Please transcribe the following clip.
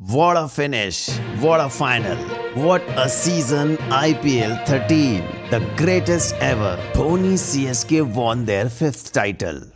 What a finish, what a final, what a season. IPL 13, the greatest ever. Dhoni CSK won their 5th title.